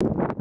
You